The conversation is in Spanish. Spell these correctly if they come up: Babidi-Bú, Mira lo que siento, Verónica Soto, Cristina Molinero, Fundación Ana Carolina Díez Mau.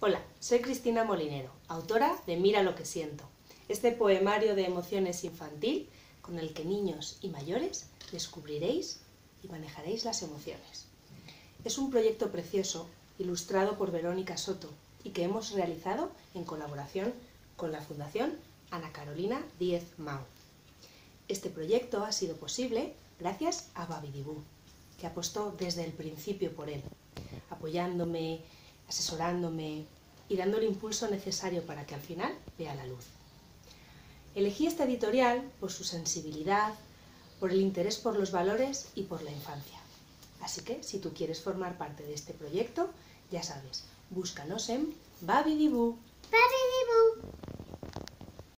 Hola, soy Cristina Molinero, autora de Mira lo que siento, este poemario de emociones infantil con el que niños y mayores descubriréis y manejaréis las emociones. Es un proyecto precioso ilustrado por Verónica Soto y que hemos realizado en colaboración con la Fundación Ana Carolina Díez Mau. Este proyecto ha sido posible gracias a Babidi-Bú, que apostó desde el principio por él, apoyándome, asesorándome y dando el impulso necesario para que al final vea la luz. Elegí esta editorial por su sensibilidad, por el interés por los valores y por la infancia. Así que, si tú quieres formar parte de este proyecto, ya sabes, búscanos en Babidi-Bú.